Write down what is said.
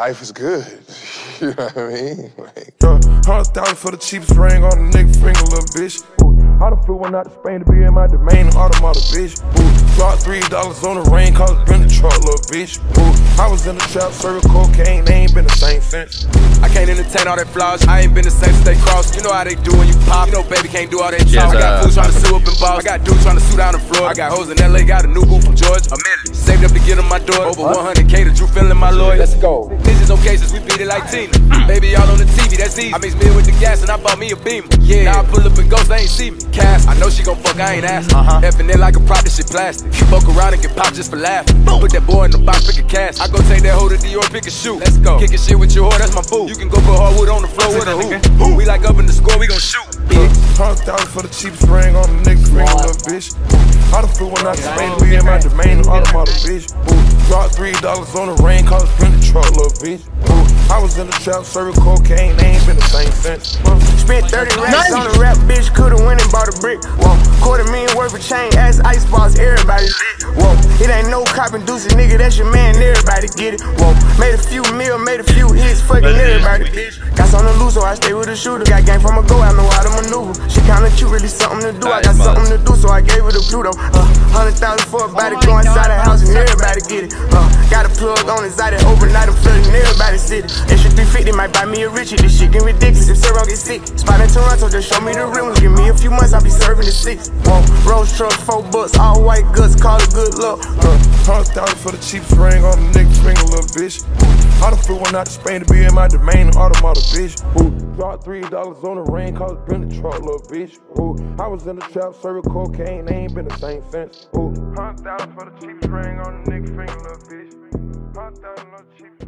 life is good. You know what I mean? Like, 100,000 for the cheapest ring on the nigga finger, little bitch. Ooh, I done flew one out to Spain to be in my domain, an automata, bitch. Ooh, dropped $3 on the rain, cause it been a truck, little bitch. Ooh, I was in the trap, serving cocaine, they ain't been the same since. I can't entertain all that flaws, I ain't been the same since they crossed. You know how they do when you pop, you know baby can't do all that talk. Yes, I got fools trying to sue up and boss, I got dudes trying to sue down the floor. I got hoes in LA, got a new boo from Georgia, a million, saved up to get on my door. Over 100K to Drew feeling my lawyer. Let's go. Bitches on cases, we beat it like Tina. Baby all on the TV, that's easy. I mix me with the gas and I bought me a Beamer. Yeah. Now I pull up and ghost, they ain't see me. Cass, I know she gon' fuck, I ain't asked. Effing it like a prop, this shit plastic. Fuck around and get popped just for laughing. Put that boy in the box, pick a cast. I go take that hoe to Dior, pick a shoe. Let's go. Kickin' shit with your whore, that's my boo. You can go put hardwood on the floor with a hoop. We like up in the score, we gon' shoot. 100,000 for the cheapest ring on the next ring, little bitch. I done flew one out to Spain to be in my domain, an automata, bitch. Dropped $3 on the rain, cause it's been a truck, little bitch. I was in the trap, serving cocaine, they ain't been the same since. Spent 30 racks on the rap, bitch, coulda went and bought a brick. Whoa, $250,000 worth of chain, ass icebox, everybody lit. Whoa, it ain't no cop and deuce, nigga, that's your man, everybody get it. Whoa, made a few mil, made a few hits, fucking everybody, bitch. Got something to lose, so I stay with a shooter. Got game from a go, I know how to maneuver. She kinda cute, really something to do. I got something to do, so I gave her to Pluto. 100,000 for a body, go inside the house and everybody get it. Got a plug on inside it, overnight I'm flooding everybody city. Extra 350 might buy me a Richie. This shit get ridiculous if Sir Ron get sick. Spot in Toronto, just show me the real ones. Give me a few months, I'll be serving the six. Rose truck, $4, all white guts, call it good luck. 100,000 for the cheapest ring on the nigga's finger, little bitch. I done flew one out to Spain to be in my domain, an automata, bitch. Dropped $3 on the rain, cause it been the truck, little bitch. I was in the trap, serving cocaine, they ain't been the same since. 100,000 for the cheapest ring on the nigga's finger, little bitch. 100,000 on the cheapest.